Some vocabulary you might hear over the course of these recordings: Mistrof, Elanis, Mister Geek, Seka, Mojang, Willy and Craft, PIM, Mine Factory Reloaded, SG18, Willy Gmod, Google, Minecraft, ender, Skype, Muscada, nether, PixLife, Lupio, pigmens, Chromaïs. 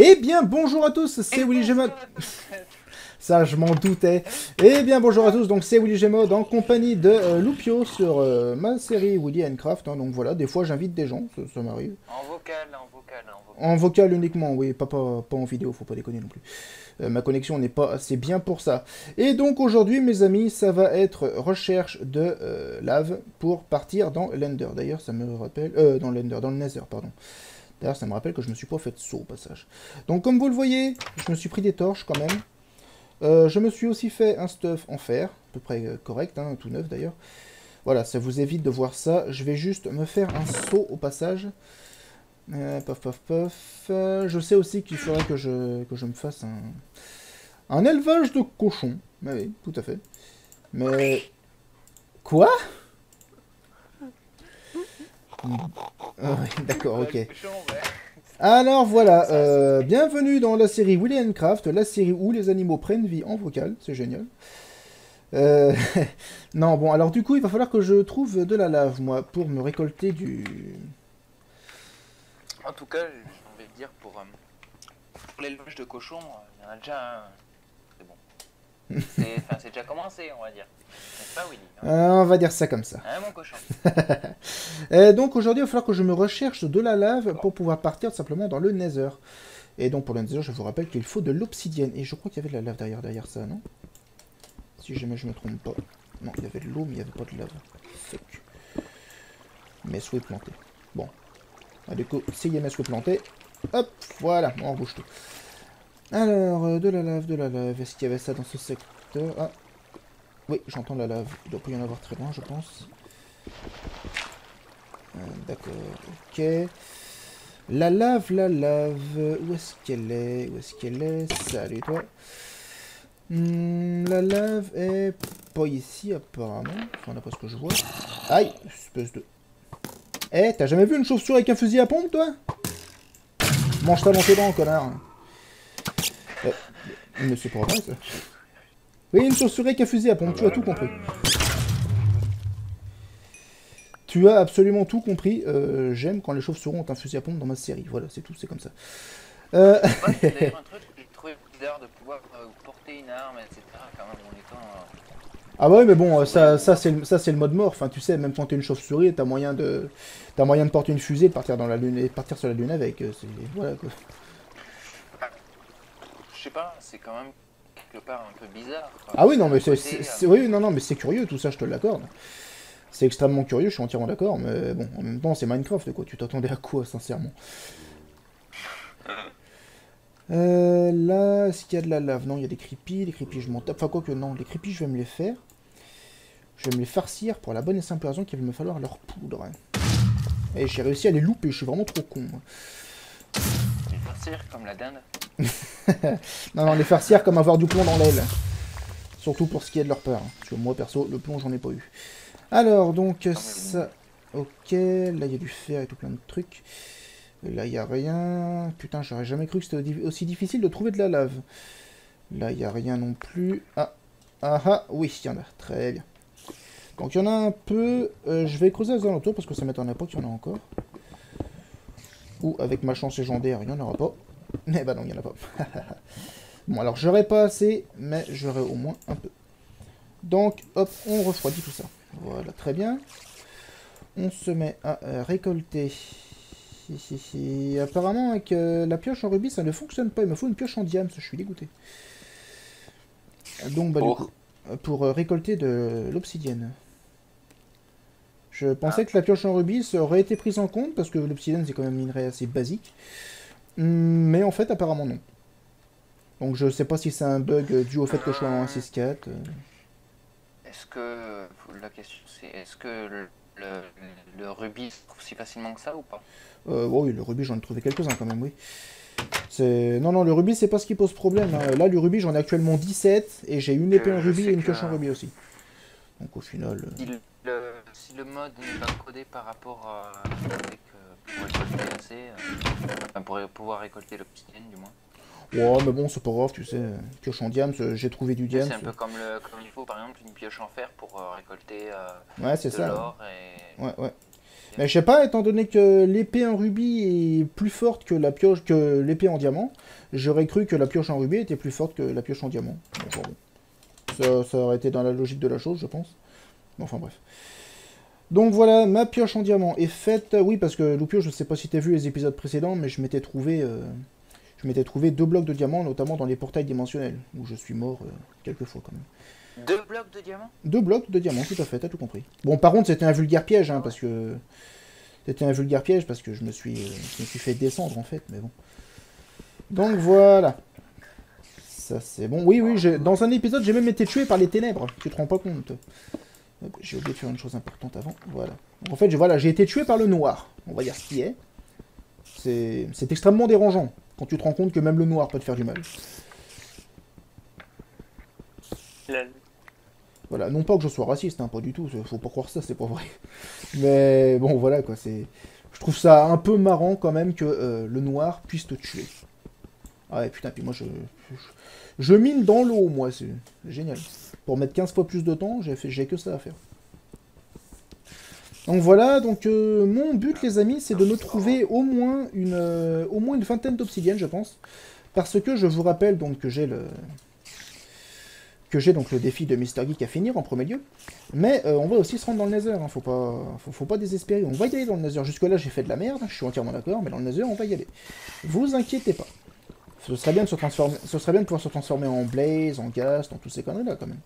Eh bien bonjour à tous, c'est Willy Gmod. Ça je m'en doutais. Eh bien bonjour à tous, donc c'est Willy Gmod en compagnie de Lupio sur ma série Willy and Craft. Hein, donc voilà, des fois j'invite des gens, ça m'arrive. En vocal. En vocal uniquement, oui, pas en vidéo, faut pas déconner non plus. Ma connexion n'est pas assez bien pour ça. Et donc aujourd'hui mes amis, ça va être recherche de lave pour partir dans l'Ender. D'ailleurs ça me rappelle... dans l'Ender, dans le Nether, pardon. D'ailleurs, ça me rappelle que je me suis pas fait de saut au passage. Donc, comme vous le voyez, je me suis pris des torches quand même. Je me suis aussi fait un stuff en fer, à peu près correct, hein, tout neuf d'ailleurs. Voilà, ça vous évite de voir ça. Je vais juste me faire un saut au passage. Je sais aussi qu'il faudrait que je me fasse un élevage de cochons. Mais oui, tout à fait. Mais... Quoi ? D'accord, ok. Alors voilà, bienvenue dans la série Willy and Craft, la série où les animaux prennent vie en vocal, c'est génial. Non, bon, alors du coup, il va falloir que je trouve de la lave, moi, pour me récolter du... En tout cas, j'ai envie de dire, pour l'élevage de cochons, il y en a déjà un... C'est bon. C'est déjà commencé, on va dire. Pas Willy, hein. On va dire ça comme ça. Hein, mon cochon. Et donc aujourd'hui, il va falloir que je me recherche de la lave pour pouvoir partir tout simplement dans le Nether. Et donc pour le Nether, je vous rappelle qu'il faut de l'obsidienne. Et je crois qu'il y avait de la lave derrière ça, non? Si jamais je me trompe pas. Non, il y avait de l'eau, mais il n'y avait pas de lave. Fuck. Mes souhaits plantés. Bon. Du coup, essayez mes souhaits plantés. Hop, voilà, on rebouche tout. Alors, de la lave. Est-ce qu'il y avait ça dans ce secteur? Ah. Oui, j'entends la lave. Il doit pas y en avoir très loin, je pense. D'accord, ok. La lave. Où est-ce qu'elle est? Salut, toi. La lave est pas ici, apparemment. Enfin, d'après ce que je vois. Aïe, espèce de... Eh, t'as jamais vu une chauve-souris avec un fusil à pompe, toi? Mange ça dans tes dents, connard. Mais c'est pas vrai, ça. Oui, une chauve-souris qui a fusé à pompe, tu as tout compris. Tu as absolument tout compris. J'aime quand les chauves-souris ont un fusil à pompe dans ma série. Voilà, c'est tout, c'est comme ça. Moi, c'est d'ailleurs un truc que j'ai trouvé bizarre de pouvoir porter une arme, etc. quand même en étant... Ah ouais, mais bon, ça c'est le mode mort. Enfin, tu sais, même quand t'es une chauve-souris, t'as moyen de porter une fusée, de partir dans la lune et partir sur la lune avec. Voilà quoi. Je sais pas, c'est quand même... quelque part un peu bizarre. Quoi. Ah oui, non, mais c'est oui, non, mais c'est curieux, tout ça, je te l'accorde. C'est extrêmement curieux, je suis entièrement d'accord, mais bon, en même temps, c'est Minecraft, quoi. Tu t'attendais à quoi, sincèrement? Là, est-ce qu'il y a de la lave? Non, il y a des creepy, je m'en tape. Enfin, quoi que non, les creepy, je vais me les faire. Je vais me les farcir pour la bonne et simple raison qu'il va me falloir leur poudre. Et j'ai réussi à les louper, je suis vraiment trop con. Moi. Les farcir comme la dinde. non, les farcir comme avoir du plomb dans l'aile. Surtout pour ce qui est de leur peur. Hein. Parce que moi, perso, le plomb, j'en ai pas eu. Alors, donc, ça... Ok, là, il y a du fer et tout plein de trucs. Là, il n'y a rien. Putain, j'aurais jamais cru que c'était aussi difficile de trouver de la lave. Là, il n'y a rien non plus. Ah, oui, il y en a. Très bien. Donc, il y en a un peu. Je vais creuser les alentours parce que ça m'étonnerait pas qu'il y en a encore. Ou, avec ma chance légendaire, il n'y en aura pas. Mais bah non, il n'y en a pas. Bon, alors j'aurais pas assez, mais j'aurais au moins un peu. Donc, hop, on refroidit tout ça. Voilà, très bien. On se met à récolter. Apparemment, avec la pioche en rubis, ça ne fonctionne pas. Il me faut une pioche en diamant, je suis dégoûté. Donc, bah, du coup, pour récolter de l'obsidienne. Je pensais que la pioche en rubis aurait été prise en compte, parce que l'obsidienne, c'est quand même un minerai assez basique. Mais en fait, apparemment non. Donc je sais pas si c'est un bug dû au fait que je sois en 1.6.4. Est-ce que... La question c'est, est-ce que le rubis se trouve si facilement que ça ou pas? Oui, le rubis j'en ai trouvé quelques-uns quand même, oui. Non, le rubis c'est pas ce qui pose problème. Hein. Là, le rubis j'en ai actuellement 17 et j'ai une épée en rubis et une pioche en rubis aussi. Donc au final... Si le mode n'est pas codé par rapport avec... Pour pouvoir récolter l'obsidienne du moins. Ouais mais bon c'est pas grave tu sais, pioche en diamant, j'ai trouvé du diamant. C'est un peu comme il faut par exemple une pioche en fer pour récolter de l'or et... Ouais. Mais je sais pas, étant donné que l'épée en rubis est plus forte que la pioche, que l'épée en diamant, j'aurais cru que la pioche en rubis était plus forte que la pioche en diamant. Enfin, bon. Ça aurait été dans la logique de la chose, je pense. Enfin bref. Donc voilà, ma pioche en diamant est faite. Oui, parce que Lupio, je sais pas si t'as vu les épisodes précédents, mais je m'étais trouvé... deux blocs de diamants, notamment dans les portails dimensionnels, où je suis mort quelques fois quand même. Deux blocs de diamants? Deux blocs de diamants, tout à fait, t'as tout compris. Bon, par contre, c'était un vulgaire piège, hein, parce que... C'était un vulgaire piège, parce que je me suis fait descendre, en fait, mais bon. Donc voilà. Ça, c'est bon. Oui, oui, dans un épisode, j'ai même été tué par les ténèbres, tu te rends pas compte. J'ai oublié de faire une chose importante avant, voilà. Donc, en fait, voilà, j'ai été tué par le noir, on va dire ce qui est. C'est extrêmement dérangeant. Quand tu te rends compte que même le noir peut te faire du mal. Voilà, non pas que je sois raciste, hein, pas du tout, faut pas croire ça, c'est pas vrai. Mais bon, voilà quoi, c'est... Je trouve ça un peu marrant quand même que le noir puisse te tuer. Ah ouais, putain, puis moi je mine dans l'eau, moi, c'est génial. Pour mettre 15 fois plus de temps, j'ai que ça à faire. Donc voilà, donc mon but les amis, c'est de me trouver au moins une vingtaine d'obsidiennes, je pense. Parce que je vous rappelle donc que j'ai le défi de Mister Geek à finir en premier lieu. Mais on va aussi se rendre dans le Nether, hein. Faut pas désespérer. On va y aller dans le Nether. Jusque-là j'ai fait de la merde, je suis entièrement d'accord, mais dans le Nether on va y aller. Vous inquiétez pas. Ce serait bien de pouvoir se transformer en Blaze, en Ghast, en toutes ces conneries là quand même.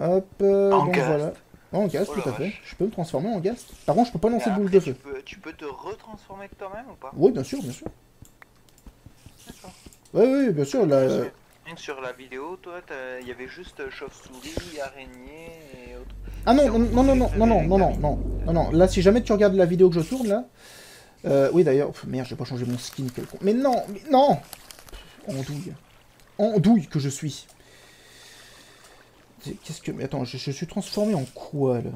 Hop, donc voilà. En ghast, tout à fait. Je peux me transformer en ghast. Par contre, je peux pas lancer de boule de feu. Tu peux te retransformer de toi-même ou pas? Oui, bien sûr, bien sûr. D'accord. Oui, oui, bien sûr. Sur la vidéo, toi, il y avait juste chauve-souris, araignée et autres. Ah non, non, non, non, non, non, non, non, non, non, non. Là, si jamais tu regardes la vidéo que je tourne, là... oui, d'ailleurs... Merde, j'ai pas changé mon skin. Mais non, mais non. Andouille. Andouille que je suis. Qu'est-ce que... Mais attends, je suis transformé en quoi, là?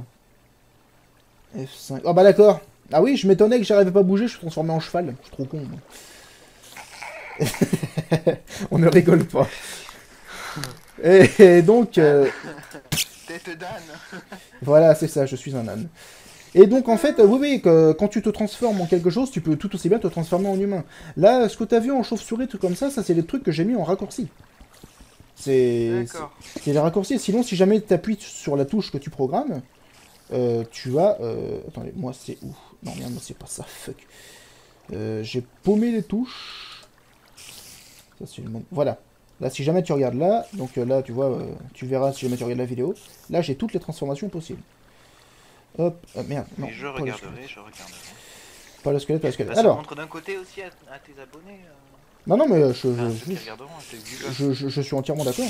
F5... Ah bah d'accord. Ah oui, je m'étonnais que j'arrivais pas à bouger, je suis transformé en cheval. Je suis trop con, moi. On ne rigole pas. Et donc... Tête d'âne. Voilà, c'est ça, je suis un âne. Et donc, en fait, oui, oui, quand tu te transformes en quelque chose, tu peux tout aussi bien te transformer en humain. Là, ce que t'as vu en chauve-souris, tout comme ça, ça, c'est les trucs que j'ai mis en raccourci. C'est les raccourcis. Sinon, si jamais tu appuies sur la touche que tu programmes, tu as... Attendez, moi c'est où? Non, merde, moi c'est pas ça, fuck. J'ai paumé les touches. Ça, c'est le... Voilà. Là, si jamais tu regardes là, donc là, tu vois, tu verras si jamais tu regardes la vidéo. Là, j'ai toutes les transformations possibles. Hop, merde. Non, je regarderai, je regarderai. Pas le squelette, pas le squelette. Ça montre d'un côté aussi à tes abonnés. Non, non, mais je suis entièrement d'accord.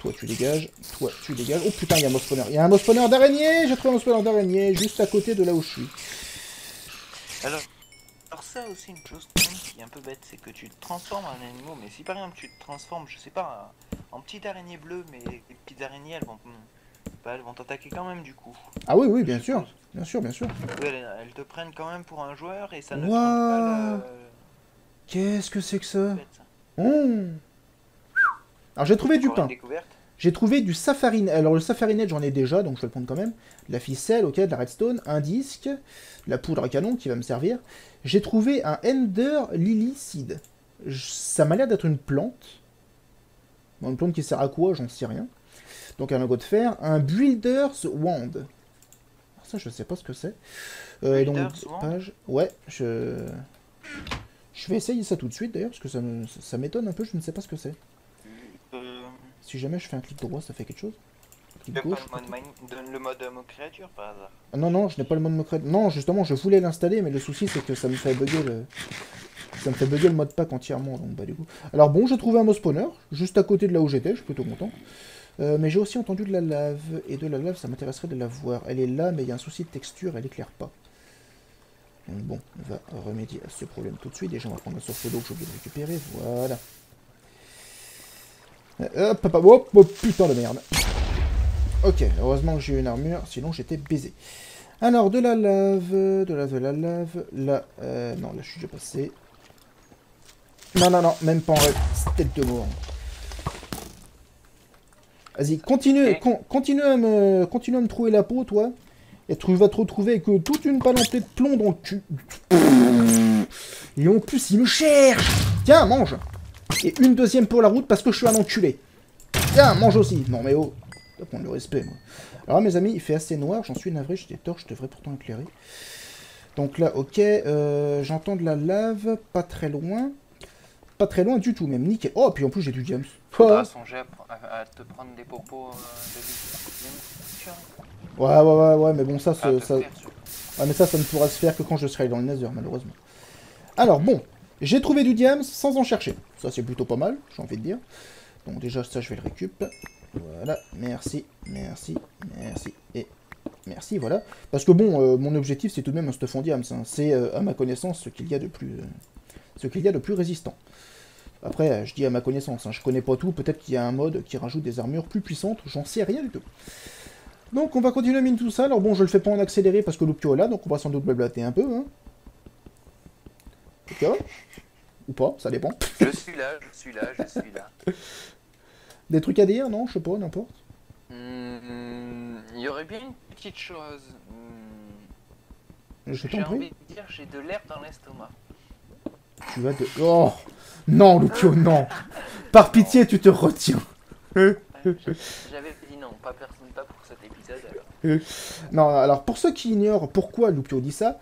Toi, tu dégages. Toi, tu dégages. Oh putain, il y a un mob spawner. Il y a un mob spawner d'araignée. J'ai trouvé un mob spawner d'araignée juste à côté de là où je suis. Alors ça aussi, une chose qui est un peu bête, c'est que tu te transformes en animaux. Mais si par exemple, tu te transformes, je sais pas, en petite araignée bleue, mais les petites araignées, elles vont t'attaquer quand même du coup. Ah oui, oui, bien sûr. Bien sûr, bien sûr. Oui, elles te prennent quand même pour un joueur et ça ne te prend pas la... Qu'est-ce que c'est que ça? Alors j'ai trouvé du pain. J'ai trouvé du safarine. Alors le safarinette j'en ai déjà, donc je vais le prendre quand même. La ficelle, ok, de la redstone, un disque, la poudre à canon qui va me servir. J'ai trouvé un Ender Lily Seed. Ça m'a l'air d'être une plante. Une plante qui sert à quoi? J'en sais rien. Donc un lingot de fer, un Builder's Wand. Alors ça je sais pas ce que c'est. Donc page. Ouais, je vais essayer ça tout de suite d'ailleurs, parce que ça m'étonne un peu, je ne sais pas ce que c'est. Si jamais je fais un clic droit, ça fait quelque chose. Clic gauche. Donne le mode mot créature par hasard. Ah, non, non, je n'ai pas le mode mot créature. Non, justement, je voulais l'installer, mais le souci c'est que ça me fait bugger le... Ça me fait bugger le mode pack entièrement, donc bah du coup... Alors bon, j'ai trouvé un mob spawner, juste à côté de là où j'étais, je suis plutôt content. Mais j'ai aussi entendu de la lave, et de la lave, ça m'intéresserait de la voir. Elle est là, mais il y a un souci de texture, elle éclaire pas. Donc bon, on va remédier à ce problème tout de suite. Déjà, on va prendre la source d'eau que j'ai oublié de récupérer. Voilà. Hop, hop, hop, oh, putain de merde. Ok, heureusement que j'ai une armure, sinon j'étais baisé. Alors, de la lave, de la lave. Là, non, là je suis déjà passé. Non, non, non, même pas en rêve. Tête de mort. Vas-y, continue à me trouver la peau, toi. et tu vas te retrouver avec toute une palanquée de plomb dans le cul. Et en plus, il me cherche. Tiens, mange. Et une deuxième pour la route parce que je suis un enculé. Tiens, mange aussi. Non mais oh, je dois prendre le respect, moi. Alors mes amis, il fait assez noir, j'en suis navré, j'ai des torches, je devrais pourtant éclairer. Donc là, ok, j'entends de la lave, pas très loin. Pas très loin du tout, même, nickel. Oh, puis en plus j'ai du diamant. Faudra songer à te prendre des propos de vie. Ouais, mais bon, ça ne pourra se faire que quand je serai dans le Nether, malheureusement. Alors bon, j'ai trouvé du diamant sans en chercher. Ça c'est plutôt pas mal, j'ai envie de dire. Donc déjà ça je vais le récup. Voilà, merci, merci, merci et merci, voilà. Parce que bon, mon objectif c'est tout de même un stuff en diamant. Hein. C'est à ma connaissance ce qu'il y a de plus, résistant. Après, je dis à ma connaissance, hein, je connais pas tout. Peut-être qu'il y a un mod qui rajoute des armures plus puissantes, j'en sais rien du tout. Donc on va continuer à miner tout ça. Alors bon, je le fais pas en accéléré parce que Lupio est là, donc on va sans doute blablater un peu. Hein. Ok. Ou pas, ça dépend. Je suis là, je suis là, je suis là. Des trucs à dire, non? Je sais pas, n'importe. Il y aurait bien une petite chose. J'ai envie de dire, j'ai de l'air dans l'estomac. Tu vas de... Oh non, Lupio, non. Par pitié, tu te retiens. J'avais dit non, pas personne, pas pour cet épisode alors. Non, alors pour ceux qui ignorent pourquoi Lupio dit ça,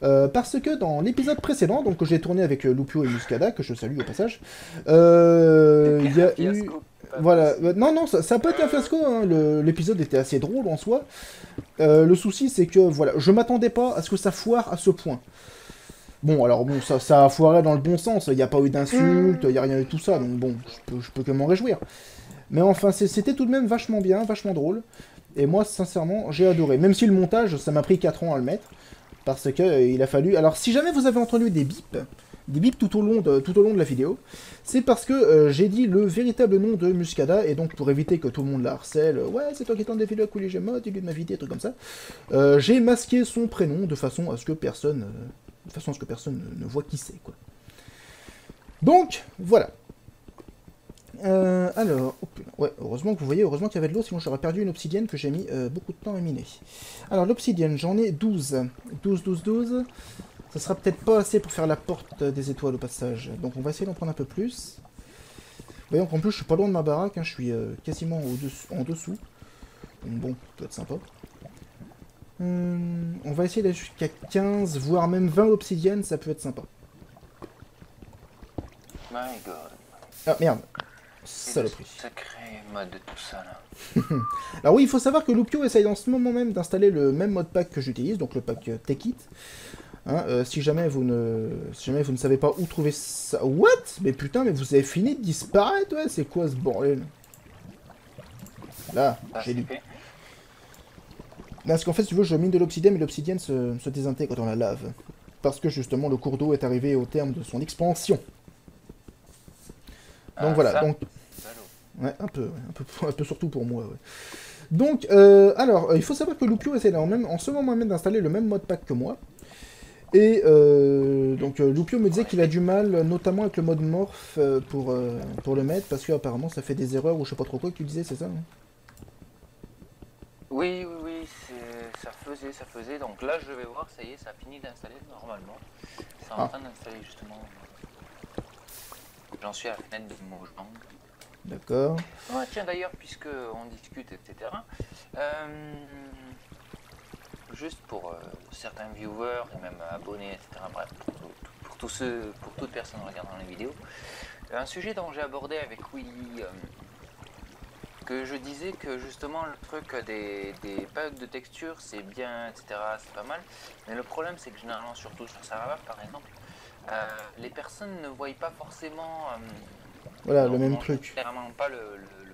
parce que dans l'épisode précédent, donc que j'ai tourné avec Lupio et Muscada, que je salue au passage, il y a eu... Voilà, non, non, ça peut être un fiasco, hein. L'épisode était assez drôle en soi. Le souci, c'est que, voilà, je m'attendais pas à ce que ça foire à ce point. Bon, alors, bon, ça a foiré dans le bon sens, il n'y a pas eu d'insultes, il n'y a rien eu de tout ça, donc bon, je peux que m'en réjouir. Mais enfin, c'était tout de même vachement bien, vachement drôle, et moi, sincèrement, j'ai adoré. Même si le montage, ça m'a pris 4 ans à le mettre, parce que il a fallu... Alors, si jamais vous avez entendu des bips... Des bips tout au long de la vidéo, c'est parce que j'ai dit le véritable nom de Muscada, et donc pour éviter que tout le monde la harcèle, ouais, c'est toi qui tente des vidéos avec Willy Gmod, il lui de ma vidéo, des trucs comme ça, j'ai masqué son prénom de façon à ce que personne, ne voit qui c'est, quoi. Donc, voilà. Alors, oh putain, ouais, heureusement que vous voyez, heureusement qu'il y avait de l'eau, sinon j'aurais perdu une obsidienne que j'ai mis beaucoup de temps à miner. Alors, l'obsidienne, j'en ai 12. 12. Ça sera peut-être pas assez pour faire la porte des étoiles au passage. Donc on va essayer d'en prendre un peu plus. Voyons qu'en plus je suis pas loin de ma baraque, hein. Je suis quasiment en dessous. Donc bon, ça doit être sympa. On va essayer d'aller jusqu'à 15, voire même 20 obsidiennes, ça peut être sympa. My God. Ah merde. Saloperie. Sacré mode de tout ça là. Alors oui, il faut savoir que Lupio essaye en ce moment même d'installer le même mode pack que j'utilise, donc le pack Take It. Hein, si jamais vous ne savez pas où trouver ça... What? Mais putain, mais vous avez fini de disparaître, ouais, c'est quoi ce bordel? Là, j'ai lu. Parce qu'en fait, si tu veux, je mine de l'obsidienne, mais l'obsidienne se désintègre dans la lave. Parce que justement, le cours d'eau est arrivé au terme de son expansion. Donc voilà, ça... donc... Ouais, un peu surtout pour moi, ouais. Donc, alors, il faut savoir que Lupio essaie là en ce moment même d'installer le même mode pack que moi. Et donc Lupio me disait qu'il a du mal, notamment avec le mode morph pour le mettre, parce qu'apparemment ça fait des erreurs ou je sais pas trop quoi que tu disais, c'est ça hein? Oui, ça faisait, donc là je vais voir, ça y est, ça a fini d'installer normalement. C'est en train d'installer justement. J'en suis à la fenêtre de Mojang. D'accord. Ouais, tiens d'ailleurs, puisque on discute, etc. Juste pour certains viewers et même abonnés, etc. Bref, pour tous ceux, pour toute personne regardant les vidéos. Un sujet dont j'ai abordé avec Willy, que je disais que justement le truc des packs de texture, c'est bien, etc. C'est pas mal. Mais le problème, c'est que généralement, surtout sur Sarava, par exemple, les personnes ne voient pas forcément. Voilà, le même truc. Clairement pas le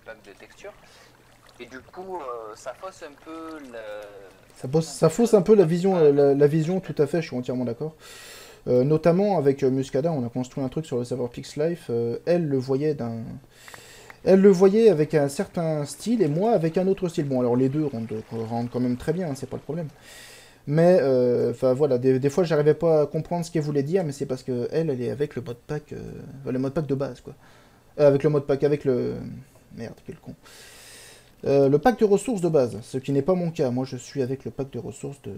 pack de texture. Et du coup, ça fausse un peu la... Ça fausse un peu la vision, la vision, tout à fait, je suis entièrement d'accord. Notamment avec Muscada, on a construit un truc sur le serveur PixLife, elle le voyait avec un certain style et moi avec un autre style. Bon, alors les deux rendent quand même très bien, hein, c'est pas le problème. Mais, enfin voilà, des fois j'arrivais pas à comprendre ce qu'elle voulait dire, mais c'est parce que elle est avec le mode pack, le mode pack de base, quoi. Avec le mode pack, avec le... Merde, quel con. Le pack de ressources de base, ce qui n'est pas mon cas. Moi, je suis avec le pack de ressources de...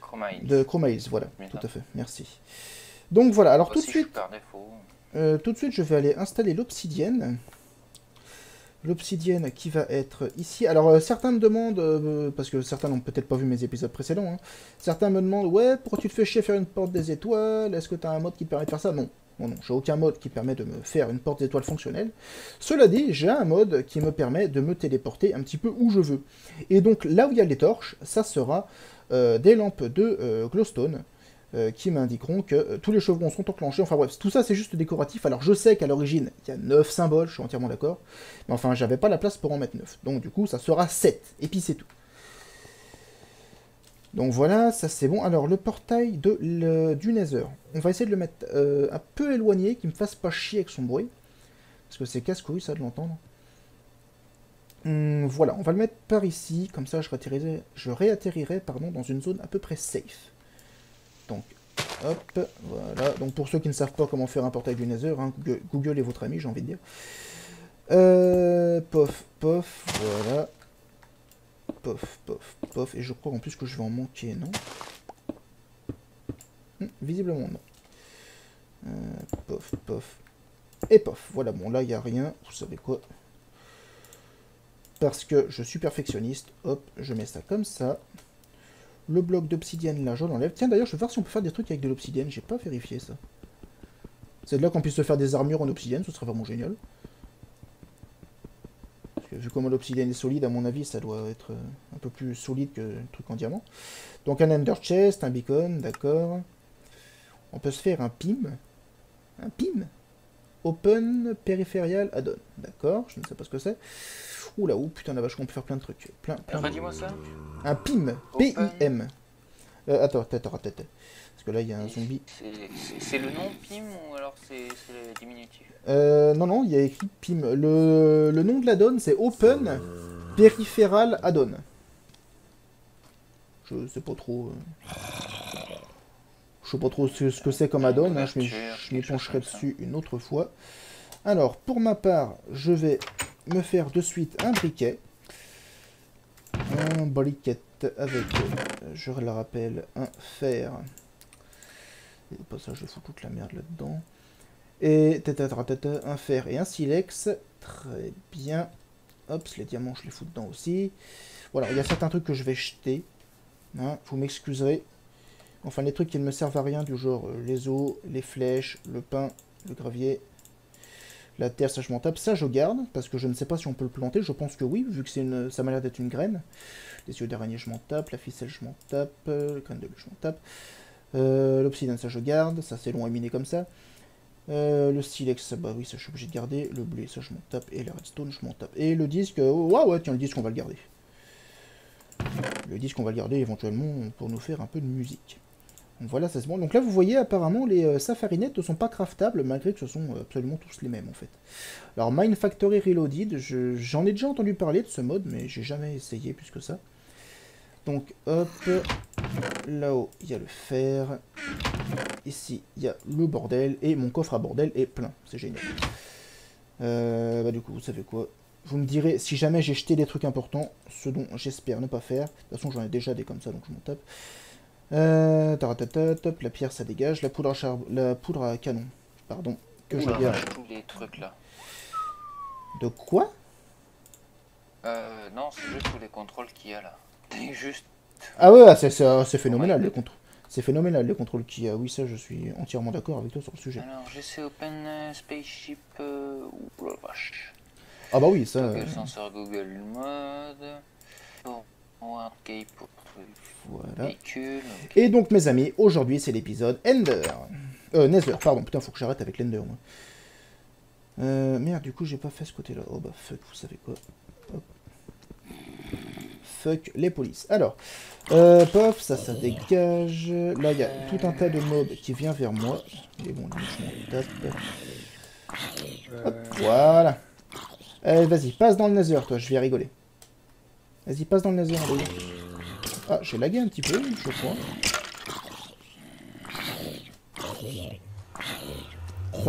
Chromaïs. De Chromaïs, voilà, tout à fait, merci. Donc voilà, alors tout de suite, je vais aller installer l'obsidienne. L'obsidienne qui va être ici. Alors certains me demandent, parce que certains n'ont peut-être pas vu mes épisodes précédents, hein, certains me demandent, ouais, pourquoi tu te fais chier faire une porte des étoiles? Est-ce que tu as un mode qui permet de faire ça? Non. Bon, non, j'ai aucun mode qui permet de me faire une porte d'étoiles fonctionnelle. Cela dit, j'ai un mode qui me permet de me téléporter un petit peu où je veux. Et donc là où il y a les torches, ça sera des lampes de glowstone qui m'indiqueront que tous les chevrons sont enclenchés. Enfin bref, tout ça c'est juste décoratif. Alors je sais qu'à l'origine, il y a 9 symboles, je suis entièrement d'accord. Mais enfin, j'avais pas la place pour en mettre 9. Donc du coup, ça sera 7. Et puis c'est tout. Donc voilà, ça c'est bon. Alors le portail du Nether, on va essayer de le mettre un peu éloigné, qu'il me fasse pas chier avec son bruit. Parce que c'est casse-couille ça de l'entendre. Voilà, on va le mettre par ici, comme ça je réatterrirai pardon, dans une zone à peu près safe. Donc hop, voilà. Donc pour ceux qui ne savent pas comment faire un portail du Nether, hein, Google est votre ami, j'ai envie de dire. Pof, pof, voilà. Pof, pof, pof. Et je crois en plus que je vais en manquer, non? Visiblement, non. Pof, pof. Et pof. Voilà, bon, là, il n'y a rien. Vous savez quoi? Parce que je suis perfectionniste. Hop, je mets ça comme ça. Le bloc d'obsidienne, là, je l'enlève. Tiens, d'ailleurs, je vais voir si on peut faire des trucs avec de l'obsidienne. J'ai pas vérifié ça. C'est de là qu'on puisse se faire des armures en obsidienne. Ce serait vraiment génial. Vu comment l'obsidienne est solide, à mon avis, ça doit être un peu plus solide que le truc en diamant. Donc un ender chest, un beacon, d'accord. On peut se faire un PIM. Un PIM Open Peripheral Add-on. D'accord, je ne sais pas ce que c'est. Oula, ou putain la vache, on peut faire plein de trucs. Redis-moi ça. Un PIM. P-I-M. Attends. Parce que là, il y a un zombie. C'est le nom PIM ou alors c'est le diminutif? Non, il y a écrit PIM. Le nom de l'addon, c'est Open Peripheral Addon. Je sais pas trop. Je sais pas trop ce que c'est comme addon. Hein, je m'épancherai dessus une autre fois. Alors, pour ma part, je vais me faire de suite un briquet. Un briquet avec, je le rappelle, un fer. Et au passage, je fous toute la merde là-dedans. Et un fer et un silex. Très bien. Hop, les diamants, je les fous dedans aussi. Voilà, il y a certains trucs que je vais jeter. Hein, vous m'excuserez. Enfin, les trucs qui ne me servent à rien, du genre les os, les flèches, le pain, le gravier, la terre, ça je m'en tape. Ça, je garde, parce que je ne sais pas si on peut le planter. Je pense que oui, vu que ça m'a l'air d'être une graine. Les yeux d'araignée, je m'en tape. La ficelle, je m'en tape. Le crâne de bleu, je m'en tape. L'obsidienne, ça je garde, ça c'est long à miner comme ça. Le silex, bah oui, ça je suis obligé de garder. Le blé, ça je m'en tape. Et la redstone, je m'en tape. Et le disque, ouais, tiens, le disque, on va le garder. Le disque, on va le garder éventuellement pour nous faire un peu de musique. Donc voilà, ça c'est bon. Donc là, vous voyez, apparemment, les safarinettes ne sont pas craftables, malgré que ce sont absolument tous les mêmes en fait. Alors, Mine Factory Reloaded, j'en ai déjà entendu parler de ce mode, mais j'ai jamais essayé plus que ça. Donc hop, là-haut il y a le fer, ici il y a le bordel, et mon coffre à bordel est plein, c'est génial. Bah du coup vous savez quoi, vous me direz si jamais j'ai jeté des trucs importants, ce dont j'espère ne pas faire. De toute façon j'en ai déjà des comme ça donc je m'en tape. Taratata, top, la pierre ça dégage, la poudre à canon, pardon, que je garde. Tous les trucs là. De quoi? Non c'est juste tous les contrôles qu'il y a là. Juste... Ah ouais, c'est phénoménal, ouais. C'est phénoménal les contrôles qu'il y a. Oui, ça, je suis entièrement d'accord avec toi sur le sujet. Alors, j'essaie Open Spaceship ou la vache. Ah bah oui, ça... Google Sensor, Google Mode... Wargate pour voilà. Véhicule... Okay. Et donc, mes amis, aujourd'hui, c'est l'épisode Ender. Nether, pardon, putain, faut que j'arrête avec l'Ender, moi. Merde, du coup, j'ai pas fait ce côté-là. Oh bah, fuck, vous savez quoi. Hop. Fuck les polices. Alors, pof, ça dégage. Là, il y a tout un tas de mobs qui vient vers moi. Et bon, là, hop, voilà. Vas-y, passe dans le Nether, toi, je vais rigoler. Vas-y, passe dans le Nether. Allez. Ah, j'ai lagué un petit peu, je crois.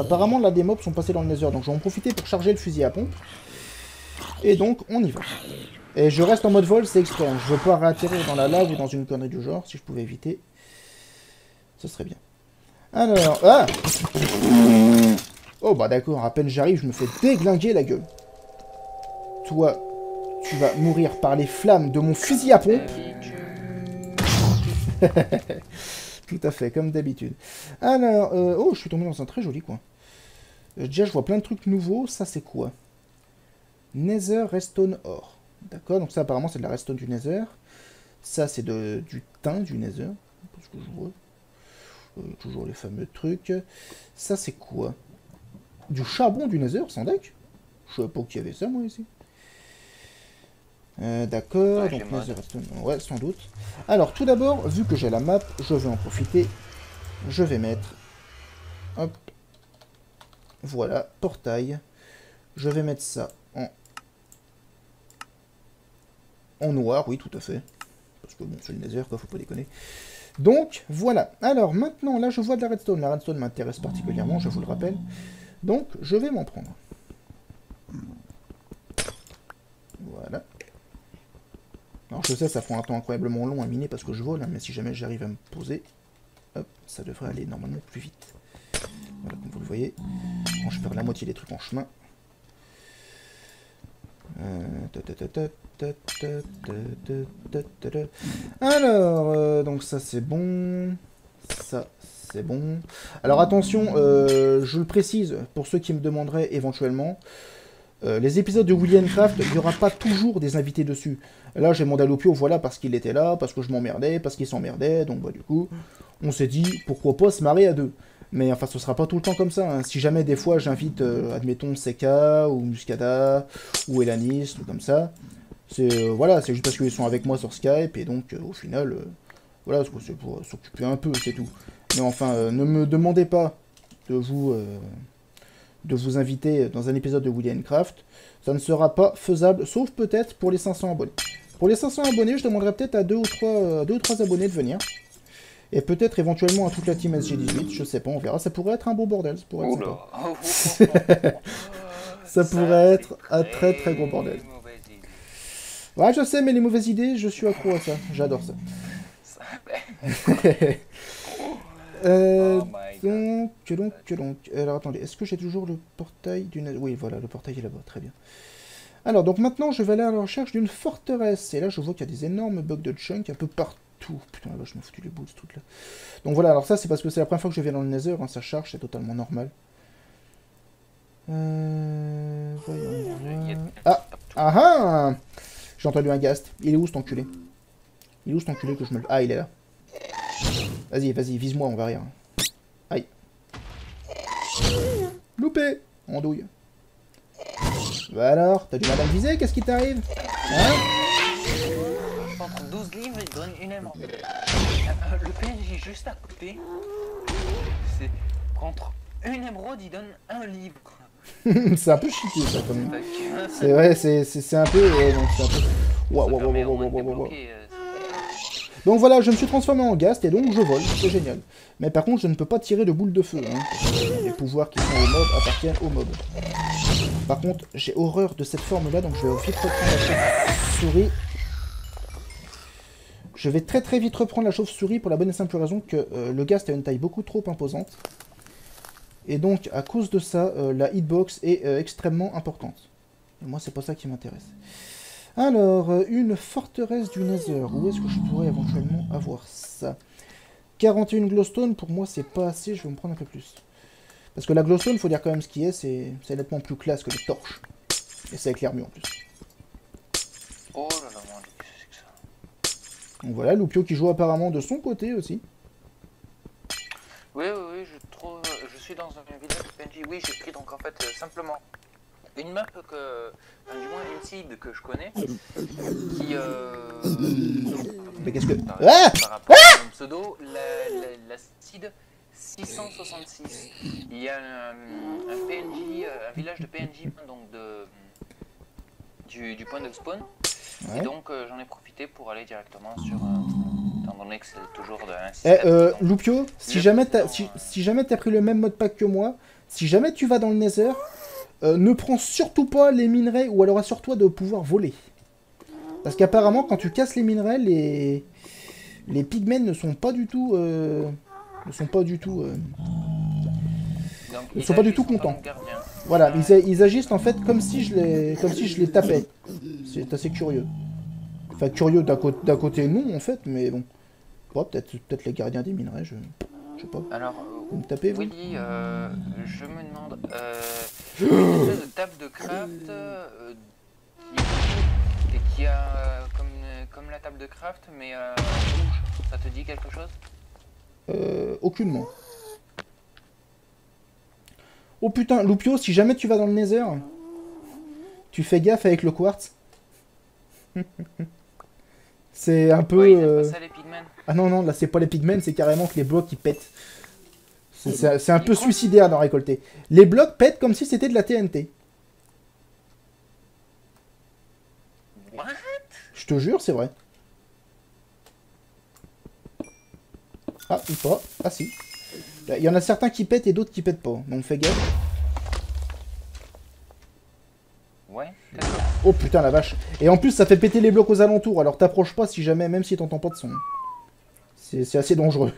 Apparemment, là, des mobs sont passés dans le Nether, donc je vais en profiter pour charger le fusil à pompe. Et donc, on y va. Et je reste en mode vol, c'est exprès. Je veux pas réatterrir dans la lave ou dans une connerie du genre. Si je pouvais éviter, ce serait bien. Alors, ah! Oh bah d'accord, à peine j'arrive, je me fais déglinguer la gueule. Toi, tu vas mourir par les flammes de mon fusil à pompe. Tout à fait, comme d'habitude. Alors, oh, je suis tombé dans un très joli coin. Déjà, je vois plein de trucs nouveaux. Ça, c'est quoi? Nether, Redstone, Or. D'accord, donc ça, apparemment, c'est de la Redstone du Nether. Ça, c'est du thym du Nether. Parce que je vois. Toujours les fameux trucs. Ça, c'est quoi? Du charbon du Nether, sans deck? Je sais pas qu'il y avait ça, moi, ici. D'accord, ouais, donc Nether Redstone. Ouais, sans doute. Alors, tout d'abord, vu que j'ai la map, je vais en profiter. Je vais mettre... Hop. Voilà, portail. Je vais mettre ça en... En noir, oui, tout à fait. Parce que bon, c'est le Nether, quoi, faut pas déconner. Donc, voilà. Alors, maintenant, là, je vois de la Redstone. La Redstone m'intéresse particulièrement, je vous le rappelle. Donc, je vais m'en prendre. Voilà. Alors, je sais, ça prend un temps incroyablement long à miner parce que je vole, hein, mais si jamais j'arrive à me poser, hop, ça devrait aller normalement plus vite. Voilà, comme vous le voyez. Bon, je perds la moitié des trucs en chemin. Alors, donc ça c'est bon. Ça c'est bon. Alors attention, je le précise pour ceux qui me demanderaient éventuellement. Les épisodes de Willy and Craft, il n'y aura pas toujours des invités dessus. Là, j'ai demandé à Lupio, voilà, parce qu'il était là, parce que je m'emmerdais, parce qu'il s'emmerdait. Donc, bah, du coup, on s'est dit, pourquoi pas se marrer à deux. Mais enfin, ce sera pas tout le temps comme ça. Hein. Si jamais, des fois, j'invite, admettons, Seka ou Muscada ou Elanis, ou comme ça. C'est voilà, c'est juste parce qu'ils sont avec moi sur Skype. Et donc, au final, voilà, c'est pour s'occuper un peu, c'est tout. Mais enfin, ne me demandez pas de vous... de vous inviter dans un épisode de Willy and Craft, ça ne sera pas faisable, sauf peut-être pour les 500 abonnés. Pour les 500 abonnés, je demanderai peut-être à 2 ou 3 abonnés de venir, et peut-être éventuellement à toute la team SG18, je sais pas, on verra, ça pourrait être un beau bordel, ça pourrait être, ça pourrait être un très très gros bordel. Ouais, je sais, mais les mauvaises idées, je suis accro à ça, j'adore ça. Donc, alors attendez, est-ce que j'ai toujours le portail d'une... Oui, voilà, le portail est là-bas, très bien. Alors, donc maintenant, je vais aller à la recherche d'une forteresse. Et là, je vois qu'il y a des énormes bugs de chunk un peu partout. Putain, là, je m'en foutu les boules, ce truc-là. Donc voilà, alors ça, c'est parce que c'est la première fois que je viens dans le Nether, hein, ça charge, c'est totalement normal. Voyons... Ah, ah, ah. J'ai entendu un ghast. Il est où, cet enculé? Il est où, cet enculé que je me... Ah, il est là. Vas-y, vas-y, vise-moi, on va rire. Aïe. Loupé. On douille. Bah alors, t'as du mal à me viser, qu'est-ce qui t'arrive? Hein? Entre 12 livres, il donne une aimant. Le PNJ juste à côté, c'est contre une émeraude, il donne un livre. C'est un peu cheaté, ça, quand même. C'est vrai, c'est un peu... Waouh, waouh, waouh, waouh, waouh. Donc voilà, je me suis transformé en ghast et donc je vole, c'est génial. Mais par contre, je ne peux pas tirer de boules de feu. Hein, parce que les pouvoirs qui sont aux mobs appartiennent aux mobs. Par contre, j'ai horreur de cette forme-là, donc je vais vite reprendre la chauve-souris. Je vais très très vite reprendre la chauve-souris pour la bonne et simple raison que le ghast a une taille beaucoup trop imposante. Et donc, à cause de ça, la hitbox est extrêmement importante. Et moi, c'est pas ça qui m'intéresse. Alors, une forteresse du Nether. Où est-ce que je pourrais éventuellement avoir ça? 41 glowstone, pour moi, c'est pas assez. Je vais me prendre un peu plus. Parce que la glowstone, faut dire quand même ce qui est. C'est nettement plus classe que les torches. Et ça éclaire mieux en plus. Oh là là, mon dieu, c'est que ça. Donc voilà, Lupio qui joue apparemment de son côté aussi. Oui, oui, oui, je suis dans un village de PNJ. Oui, j'ai pris donc en fait simplement... Une map que, enfin, du moins une seed que je connais, qui mais qu'est-ce que... Par, ah par rapport à mon pseudo, la seed 666. Il y a un PNJ, un village de PNJ, donc du point de spawn. Ouais. Et donc j'en ai profité pour aller directement sur... Donné que c'est toujours de... Lupio, si jamais t'as pris le même modpack que moi, si jamais tu vas dans le Nether... Ne prends surtout pas les minerais, ou alors assure-toi de pouvoir voler. Parce qu'apparemment, quand tu casses les minerais, les pigmen ne sont pas du tout... ne sont pas du tout contents. Voilà, ils agissent en fait comme si je les tapais. C'est assez curieux. Enfin, curieux d'un côté, non, en fait, mais bon. Ouais, peut-être les gardiens des minerais, je sais pas. Alors, vous me tapez, vous ? Willy, je me demande... une espèce de table de craft qui a comme la table de craft, mais rouge. Ça te dit quelque chose ? Aucunement. Oh putain, Lupio, si jamais tu vas dans le nether, tu fais gaffe avec le quartz. C'est un peu... Ouais, c'est pas ça, les pigmen. Ah non, non, là c'est pas les pigmen, c'est carrément que les blocs qui pètent. C'est un peu suicidaire d'en récolter. Les blocs pètent comme si c'était de la TNT. What? Je te jure, c'est vrai. Ah, ou pas. Ah si. Il y en a certains qui pètent et d'autres qui pètent pas. Donc fais gaffe. Ouais. Oh putain la vache. Et en plus ça fait péter les blocs aux alentours. Alors t'approches pas si jamais, même si t'entends pas de son. C'est assez dangereux.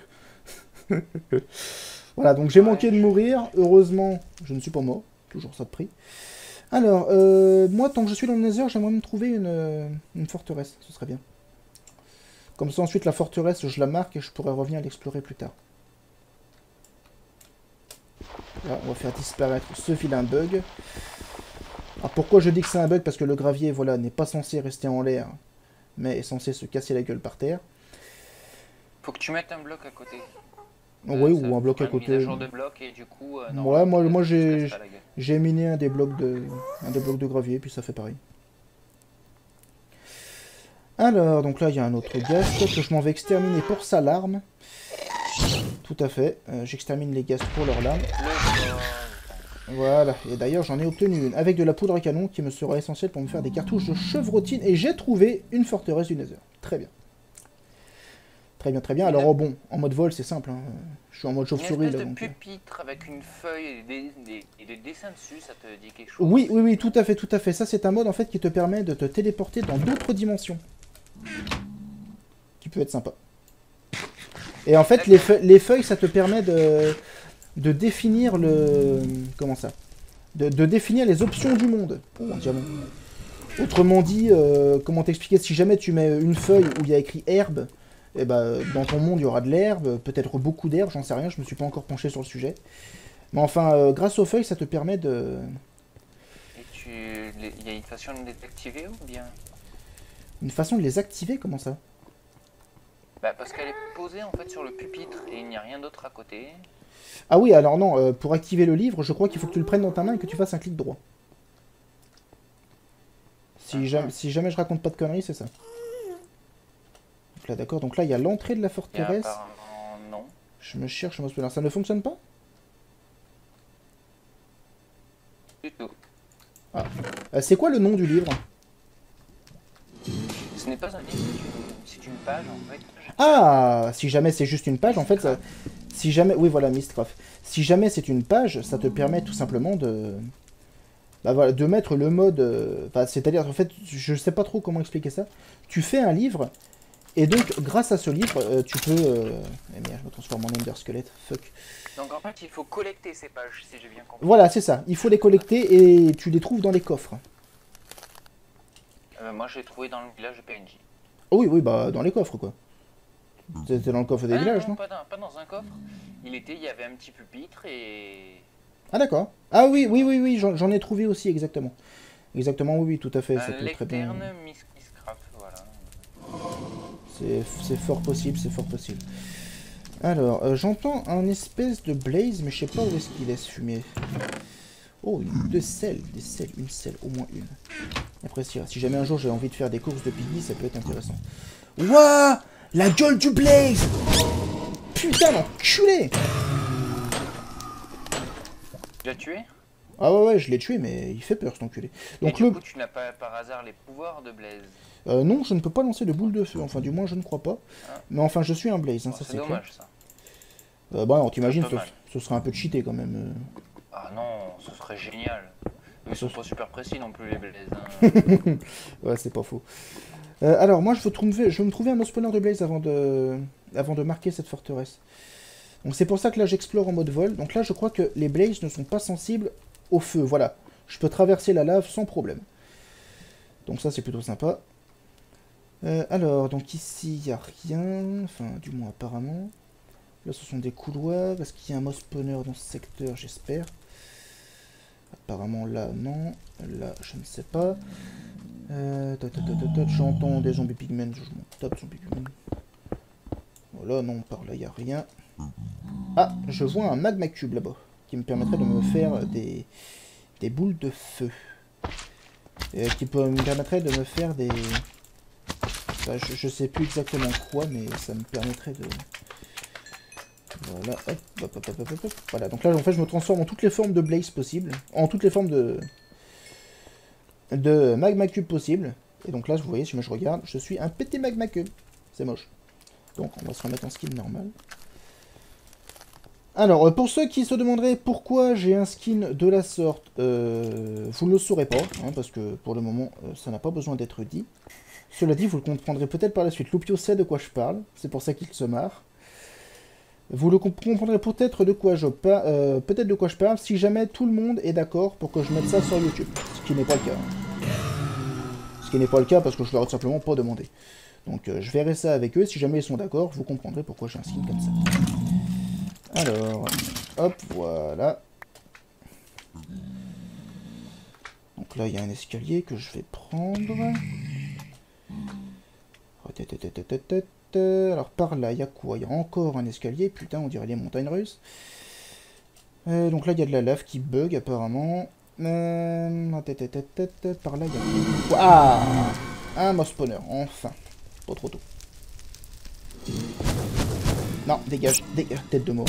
Voilà, donc j'ai manqué de mourir. Heureusement, je ne suis pas mort. Toujours ça de prix. Alors, moi, tant que je suis dans le nether, j'aimerais me trouver une forteresse. Ce serait bien. Comme ça, ensuite, la forteresse, je la marque et je pourrais revenir l'explorer plus tard. Là, on va faire disparaître ce vilain bug. Alors, pourquoi je dis que c'est un bug? Parce que le gravier, voilà, n'est pas censé rester en l'air, mais est censé se casser la gueule par terre. Faut que tu mettes un bloc à côté. Oui, ou un bloc à côté. De bloc et du coup, ouais, moi j'ai miné un des blocs de gravier, puis ça fait pareil. Alors, donc là, il y a un autre ghast que je m'en vais exterminer pour sa larme. Tout à fait, j'extermine les ghast pour leur larme. Voilà, et d'ailleurs, j'en ai obtenu une, avec de la poudre à canon qui me sera essentielle pour me faire des cartouches de chevrotine. Et j'ai trouvé une forteresse du nether. Très bien. Très bien, très bien. Alors, bon, en mode vol, c'est simple. Hein. Je suis en mode chauve-souris. Une pupitre avec une feuille et des dessins dessus, ça te dit quelque chose? Oui, oui, oui, tout à fait, tout à fait. Ça, c'est un mode, en fait, qui te permet de te téléporter dans d'autres dimensions. Qui peut être sympa. Et en fait, les feuilles, ça te permet de définir le... Comment ça? De définir les options du monde. Oh, mon diamant. Autrement dit, comment t'expliquer? Si jamais tu mets une feuille où il y a écrit « herbe », et bah, dans ton monde il y aura de l'herbe, peut-être beaucoup d'herbe, j'en sais rien, je me suis pas encore penché sur le sujet. Mais enfin, grâce aux feuilles, ça te permet de... Et il y a une façon de les activer ou bien... Une façon de les activer, comment ça? Bah parce qu'elle est posée en fait sur le pupitre et il n'y a rien d'autre à côté. Ah oui, alors non, pour activer le livre, je crois qu'il faut que tu le prennes dans ta main et que tu fasses un clic droit. Si jamais je raconte pas de conneries, c'est ça. D'accord, donc là il y a l'entrée de la forteresse. Non. Je me souviens. Ça ne fonctionne pas du tout. Ah. C'est quoi le nom du livre? Ce n'est pas un livre, c'est une page en fait. Ah, si jamais c'est juste une page en fait, ça... si jamais, oui voilà, Mistrof. Si jamais c'est une page, ça te permet tout simplement de, bah, voilà, de mettre le mode. Bah, c'est-à-dire en fait, je sais pas trop comment expliquer ça. Tu fais un livre. Et donc, grâce à ce livre, tu peux... Eh merde, je me transforme en Ender-squelette, fuck. Donc en fait, il faut collecter ces pages, si j'ai bien compris. Voilà, c'est ça. Il faut les collecter et tu les trouves dans les coffres. Moi, je l'ai trouvé dans le village de PNJ. Oh, oui, oui, bah dans les coffres, quoi. C'était dans le coffre des villages, non, pas dans un coffre. Il y avait un petit pupitre et... Ah d'accord. Ah oui, oui, oui, oui, j'en ai trouvé aussi, exactement. Exactement, oui, oui, tout à fait. Ça peut très bien... C'est fort possible, c'est fort possible. Alors, j'entends un espèce de blaze, mais je sais pas où est-ce qu'il laisse fumer. Oh, une selle, au moins une. Après, si jamais un jour j'ai envie de faire des courses de piggy, ça peut être intéressant. Ouah, la gueule du blaze! Putain, l'enculé! Tu l'as tué? Ah ouais, je l'ai tué, mais il fait peur, cet enculé. Donc, du coup, tu n'as pas par hasard les pouvoirs de blaze? Non, je ne peux pas lancer de boule de feu, enfin du moins je ne crois pas. Ah. Mais enfin je suis un blaze, hein, oh, ça c'est dommage clair. Bah non, t'imagines, ce serait un peu cheaté quand même. Ah non, ce serait génial. Ils sont pas super précis non plus les blazes. Hein. Ouais, c'est pas faux. Alors moi je veux me trouver un spawner de blaze avant de marquer cette forteresse. Donc c'est pour ça que là j'explore en mode vol. Donc là je crois que les blazes ne sont pas sensibles au feu. Voilà, je peux traverser la lave sans problème. Donc ça c'est plutôt sympa. Alors donc ici il n'y a rien, enfin du moins apparemment. Là ce sont des couloirs. Est-ce qu'il y a un mob spawner dans ce secteur? J'espère. Apparemment là non. Là je ne sais pas. J'entends des zombies pigmen, je m'en tape zombies pigmen. Voilà, non, par là il n'y a rien. Ah, je vois un magma cube là-bas, qui me permettrait de me faire des boules de feu. Qui peut, me permettrait de me faire des... Enfin, je sais plus exactement quoi, mais ça me permettrait de... Voilà, hop, hop, hop, hop, hop, hop. Voilà, donc là en fait je me transforme en toutes les formes de blaze possibles, en toutes les formes de magma cube possible. Et donc là vous voyez, si je regarde, je suis un pété magma cube. C'est moche. Donc on va se remettre en skin normal. Alors pour ceux qui se demanderaient pourquoi j'ai un skin de la sorte, vous ne le saurez pas, hein, parce que pour le moment ça n'a pas besoin d'être dit. Cela dit, vous le comprendrez peut-être par la suite. Lupio sait de quoi je parle, c'est pour ça qu'il se marre. Vous le comprendrez peut-être de quoi je parle si jamais tout le monde est d'accord pour que je mette ça sur YouTube. Ce qui n'est pas le cas. Ce qui n'est pas le cas parce que je leur ai simplement pas demandé. Donc je verrai ça avec eux. Si jamais ils sont d'accord, vous comprendrez pourquoi j'ai un skin comme ça. Alors, hop, voilà. Donc là, il y a un escalier que je vais prendre. Alors par là, il y a quoi? Il y a encore un escalier, putain, on dirait les montagnes russes. Donc là, il y a de la lave qui bug apparemment. Par là, il y a... Ah, un mob spawner, enfin. Pas trop tôt. Non, dégage, dégage, tête de mort.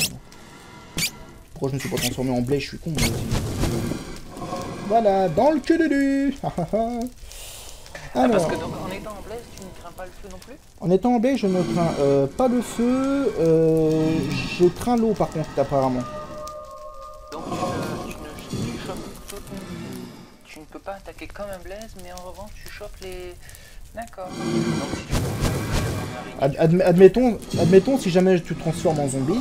Pourquoi je ne suis pas transformé en blé? Je suis con, moi aussi. Voilà, dans le cul de lui. Alors, parce que donc, en étant en blaze, tu ne crains pas le feu non plus? En étant en blaze, je ne crains pas le feu, je crains l'eau par contre, apparemment. Donc tu ne peux pas attaquer comme un blaze, mais en revanche tu chopes les... D'accord. Admettons, si jamais tu te transformes en zombie,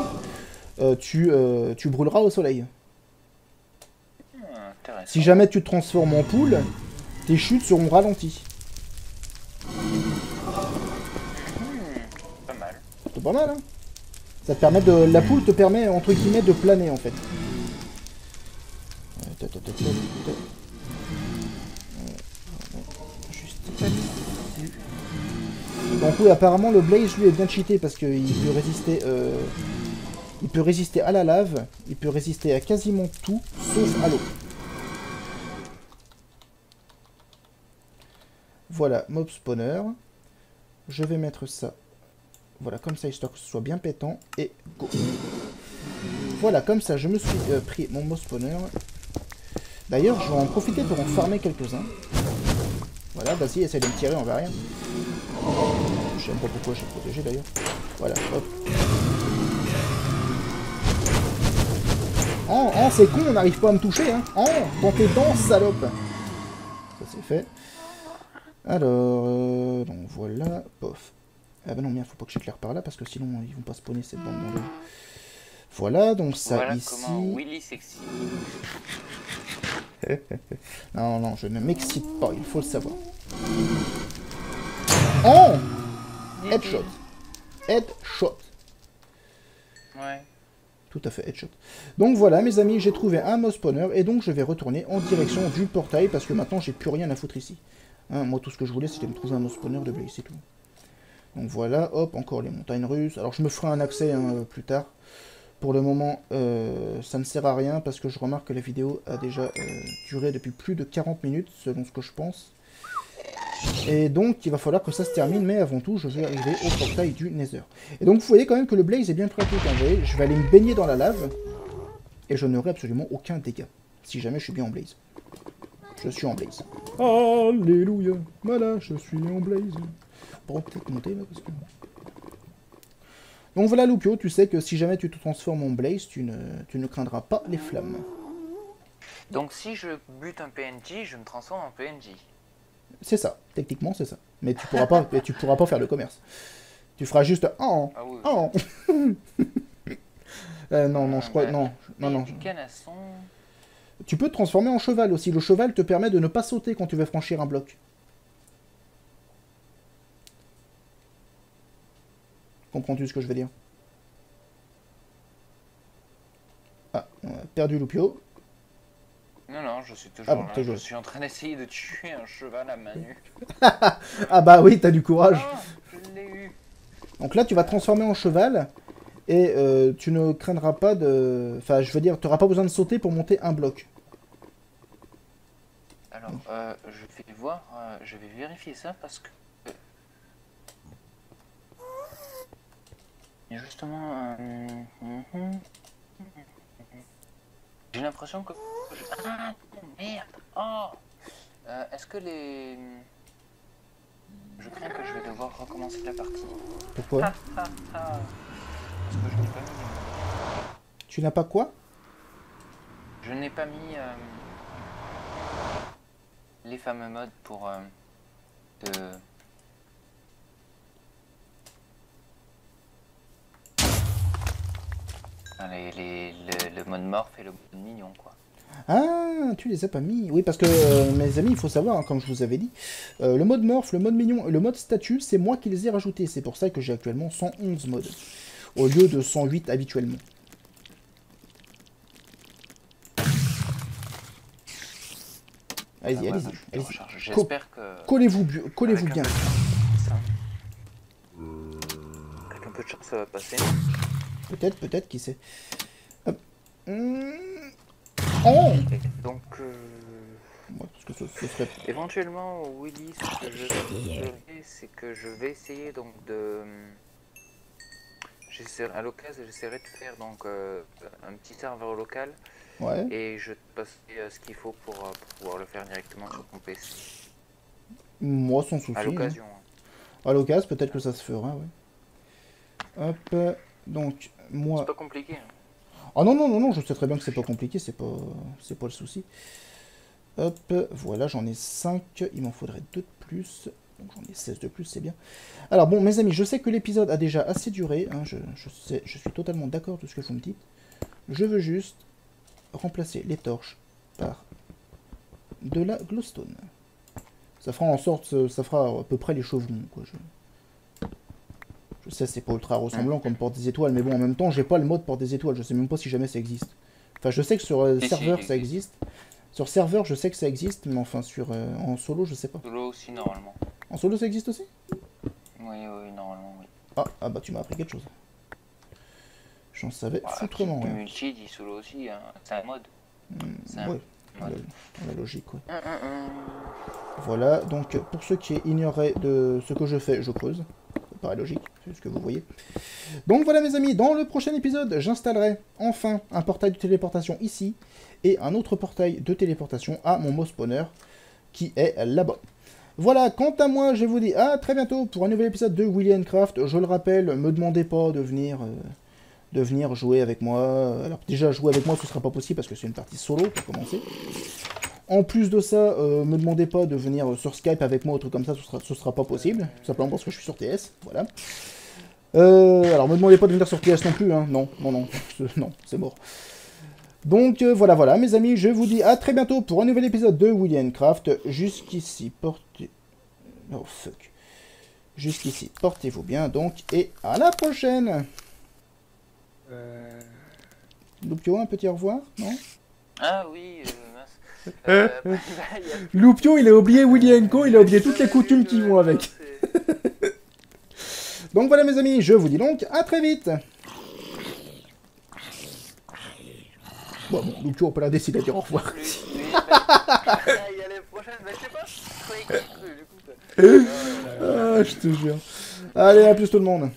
tu brûleras au soleil. Si jamais tu te transformes en poule, tes chutes seront ralenties. Pas mal. C'est pas mal, hein. Ça te permet de... La poule te permet, entre guillemets, de planer, en fait. Donc oui, apparemment, le blaze, lui, est bien cheaté, parce qu'il peut résister... Il peut résister à la lave, il peut résister à quasiment tout, sauf à l'eau. Voilà, mob spawner. Je vais mettre ça. Voilà, comme ça, histoire que ce soit bien pétant. Et go. Voilà, comme ça, je me suis pris mon mob spawner. D'ailleurs, je vais en profiter pour en farmer quelques-uns. Voilà, vas-y, essaye de me tirer, on va rien. Je sais pas pourquoi je suis protégé, d'ailleurs. Voilà, hop. Oh, oh c'est con, on n'arrive pas à me toucher, hein. Oh, dans tes dents, salope. Ça, c'est fait. Alors, donc voilà, pof. Ah bah non, mais il faut pas que j'éclaire par là, parce que sinon, ils vont pas spawner cette bande dans le... Voilà, donc ça, voilà ici... Comment Willy sexy. Non, non, je ne m'excite pas, il faut le savoir. Oh, headshot. Headshot. Ouais. Tout à fait, headshot. Donc voilà, mes amis, j'ai trouvé un mob spawner, et donc je vais retourner en direction du portail, parce que maintenant, j'ai plus rien à foutre ici. Hein, moi, tout ce que je voulais, c'était me trouver un mob spawner de blaze, c'est tout. Donc voilà, hop, encore les montagnes russes. Alors, je me ferai un accès hein, plus tard. Pour le moment, ça ne sert à rien parce que je remarque que la vidéo a déjà duré depuis plus de 40 minutes, selon ce que je pense. Et donc, il va falloir que ça se termine, mais avant tout, je vais arriver au portail du Nether. Et donc, vous voyez quand même que le blaze est bien pratique. Hein, vous voyez, je vais aller me baigner dans la lave et je n'aurai absolument aucun dégât, si jamais je suis bien en blaze. Je suis en blaze. Alléluia. Voilà, je suis en blaze. Bon, peut-être monter là, parce que... Donc voilà, Lupio, tu sais que si jamais tu te transformes en blaze, tu ne craindras pas les flammes. Donc si je bute un PNJ, je me transforme en PNJ. C'est ça, techniquement c'est ça. Mais tu pourras pas, tu pourras pas faire le commerce. Tu feras juste oh, ah oui. Oh. Non, je crois non. Du canasson. Tu peux te transformer en cheval aussi. Le cheval te permet de ne pas sauter quand tu veux franchir un bloc. Comprends-tu ce que je veux dire? Ah, on a perdu Lupio. Non, je suis toujours là. Je suis en train d'essayer de tuer un cheval à main nue. Ah bah oui, t'as du courage. Oh, je l'ai eu. Donc là, tu vas te transformer en cheval et tu ne craindras pas de... Enfin, je veux dire, tu n'auras pas besoin de sauter pour monter un bloc. Alors, je vais voir, je vais vérifier ça parce que... Et justement... J'ai l'impression que... Ah, merde. Oh. Est-ce que les... Je crains que je vais devoir recommencer la partie. Pourquoi? Parce que je n'ai pas mis... Tu n'as pas quoi? Je n'ai pas mis... les fameux modes pour... Le mode morph et le mode mignon, quoi. Ah, tu les as pas mis. Oui, parce que, mes amis, il faut savoir, hein, comme je vous avais dit, le mode morph, le mode mignon et le mode statut, c'est moi qui les ai rajoutés. C'est pour ça que j'ai actuellement 111 modes, au lieu de 108 habituellement. Allez-y, allez-y. J'espère que... Collez-vous bien. Avec un peu de chance, ça va passer. Peut-être, qui sait. Hop. Oh. Donc, ouais, parce que ce serait... Éventuellement, Willy, ce que je ferai, c'est que je vais essayer donc de... À l'occasion, j'essaierai de faire donc un petit serveur local. Ouais. Et je te passerai ce qu'il faut pour pouvoir le faire directement sur ton PC. Moi, sans souci. À l'occasion. Hein. À l'occasion, peut-être que ça se fera, oui. Hop. Donc, moi... C'est pas compliqué. Ah oh, non, je sais très bien que c'est pas compliqué, c'est pas le souci. Hop, voilà, j'en ai 5, il m'en faudrait 2 de plus, donc j'en ai 16 de plus, c'est bien. Alors bon, mes amis, je sais que l'épisode a déjà assez duré, hein, je suis totalement d'accord de ce que vous me dites. Je veux juste remplacer les torches par de la glowstone. Ça fera en sorte, ça fera à peu près les chevrons, quoi, Ça, c'est pas ultra ressemblant comme porte des étoiles, mais bon, en même temps, j'ai pas le mode porte des étoiles, je sais même pas si jamais ça existe. Enfin, je sais que sur serveur, ça existe. Sur serveur, je sais que ça existe, mais enfin, sur en solo, je sais pas. Solo aussi, normalement. En solo, ça existe aussi? Oui, normalement, oui. Ah bah, tu m'as appris quelque chose. J'en savais foutrement rien. Multi dit solo aussi, hein. C'est un mode. Ouais, la logique, ouais. Voilà, donc, pour ceux qui ignoraient de ce que je fais, je creuse. Paraît logique, c'est ce que vous voyez. Donc voilà mes amis, dans le prochain épisode, j'installerai enfin un portail de téléportation ici, et un autre portail de téléportation à mon mob spawner, qui est là-bas. Voilà, quant à moi, je vous dis à très bientôt pour un nouvel épisode de Willy and Craft. Je le rappelle, me demandez pas de venir, jouer avec moi. Alors déjà, jouer avec moi, ce sera pas possible, parce que c'est une partie solo pour commencer. En plus de ça, me demandez pas de venir sur Skype avec moi ou truc comme ça, ce sera pas possible. Tout simplement parce que je suis sur TS, voilà. Alors, me demandez pas de venir sur TS non plus, hein. Non, c'est mort. Donc, voilà, mes amis, je vous dis à très bientôt pour un nouvel épisode de Willy and Craft. Jusqu'ici, portez-vous bien, donc, et à la prochaine. Lupio, un petit au revoir, non? Ah oui, Lupio il a oublié Willy & Co, il a oublié toutes les coutumes qui vont avec. Donc voilà mes amis, je vous dis donc à très vite. Bon, Lupio on peut la décider à dire au revoir. Je te jure. Allez, à plus tout le monde.